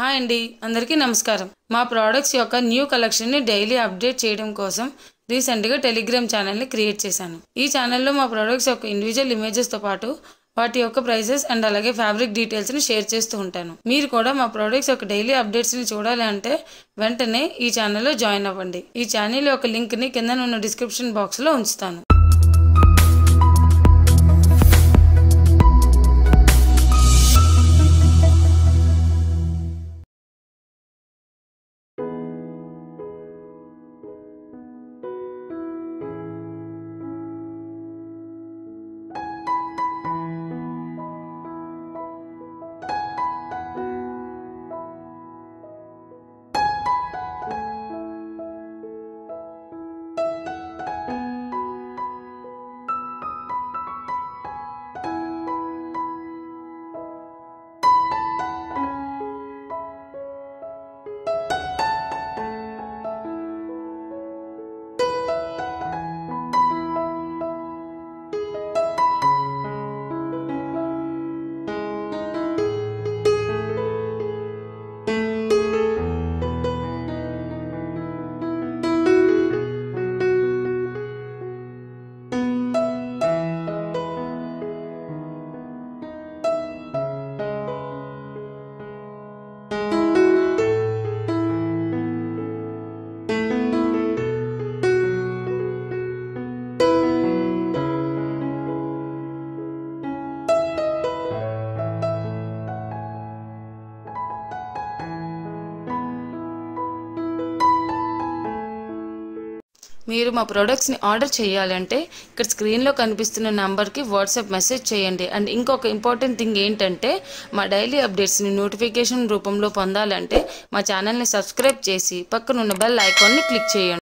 hi అండి అందరికీ నమస్కారం మా ప్రొడక్ట్స్ యొక్క న్యూ కలెక్షన్ ని డైలీ అప్డేట్ చేయడం కోసం రీసెంట్ గా టెలిగ్రామ్ ఛానల్ ని క్రియేట్ చేశాను ఈ ఛానల్ లో మా ప్రొడక్ట్స్ యొక్క ఇండివిడ్యువల్ ఇమేజెస్ తో పాటు వాటి యొక్క ప్రైసెస్ అండ్ అలాగే ఫ్యాబ్రిక్ డీటెయిల్స్ ని షేర్ చేస్తూ ఉంటాను మీరు కూడా మా ప్రొడక్ట్స్ యొక్క డైలీ అప్డేట్స్ ని చూడాలి అంటే వెంటనే ఈ ఛానల్ లో జాయిన్ అవ్వండి ఈ ఛానల్ యొక్క లింక్ ని కింద ఉన్న డిస్క్రిప్షన్ బాక్స్ లో ఉంచుతాను మీరు మా ప్రొడక్ట్స్ ని ఆర్డర్ చేయాలంటే ఇక్కడ స్క్రీన్ లో కనిపిస్తున్న నంబర్ కి వాట్సాప్ మెసేజ్ చేయండి అండ్ ఇంకొక ఇంపార్టెంట్ థింగ్ ఏంటంటే మా డైలీ అప్డేట్స్ ని నోటిఫికేషన్ రూపంలో పొందాలంటే మా ఛానల్ ని సబ్స్క్రైబ్ చేసి పక్కన ఉన్న బెల్ ఐకాన్ ని క్లిక్ చేయండి